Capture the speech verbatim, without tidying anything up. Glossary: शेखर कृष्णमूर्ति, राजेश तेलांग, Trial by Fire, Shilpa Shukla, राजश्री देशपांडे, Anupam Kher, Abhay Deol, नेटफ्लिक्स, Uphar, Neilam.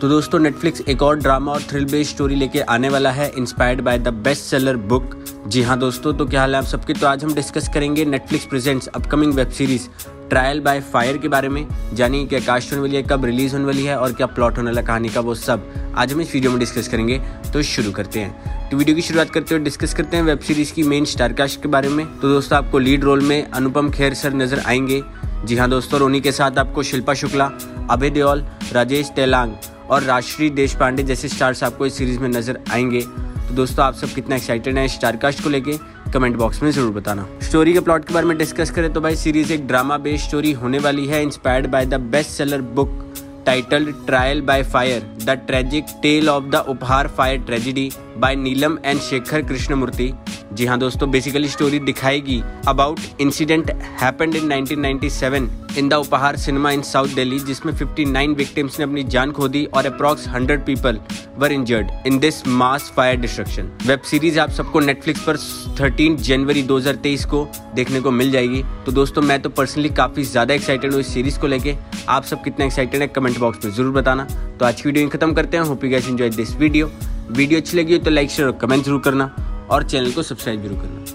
तो दोस्तों नेटफ्लिक्स एक और ड्रामा और थ्रिल बेस्ड स्टोरी लेके आने वाला है, inspired by the best seller book. जी हाँ दोस्तों, तो क्या हाल है आप सबके। तो आज हम डिस्कस करेंगे नेटफ्लिक्स presents upcoming web series trial by fire के बारे में, जानिए क्या कास्ट होने वाली है, कब रिलीज़ होने वाली है और क्या प्लॉट होने वाला कहानी का, वो सब आज हम इस वीडियो में डिस्कस करेंगे। तो शुरू करते हैं। तो वीडियो की शुरुआत करते हुए डिस्कस करते हैं वेब सीरीज़ की मेन स्टार कास्ट के बारे में। तो दोस्तों आपको लीड रोल में अनुपम खेर सर नज़र आएंगे। जी हाँ दोस्तों, उन्हीं के साथ आपको शिल्पा शुक्ला, अभय देओल, राजेश तेलांग और राजश्री देशपांडे जैसे स्टार्स आपको इस सीरीज़ में नज़र आएंगे। तो दोस्तों आप सब कितना एक्साइटेड हैं स्टारकास्ट को लेके, कमेंट बॉक्स में ज़रूर बताना। स्टोरी के प्लॉट के बारे में डिस्कस करें तो भाई सीरीज़ एक ड्रामा बेस्ड स्टोरी होने वाली है, inspired by the best seller book titled trial by fire, the tragic tale of the Uphaar fire tragedy by Neelam and शेखर कृष्णमूर्ति। जी हाँ दोस्तों, बेसिकली स्टोरी दिखाएगी about incident happened in nineteen ninety seven in the Uphaar cinema in south Delhi, जिसमें fifty nine victims ने अपनी जान खो दी और approx hundred people were injured in this mass fire destruction. Web series आप सबको नेटफ्लिक्स पर थर्टीन जनवरी दो हज़ार तेईस को देखने को मिल जाएगी। तो दोस्तों मैं तो पर्सनली काफी ज्यादा एक्साइटेड हूँ इस सीरीज को लेके, आप सब कितना एक्साइटेड है कमेंट बॉक्स में जरूर बताना। तो आज की वीडियो खत्म करते हैं, hope you guys enjoy this video. Video अच्छी लगी हो तो लाइक शेयर और कमेंट जरूर करना और चैनल को सब्सक्राइब जरूर करना।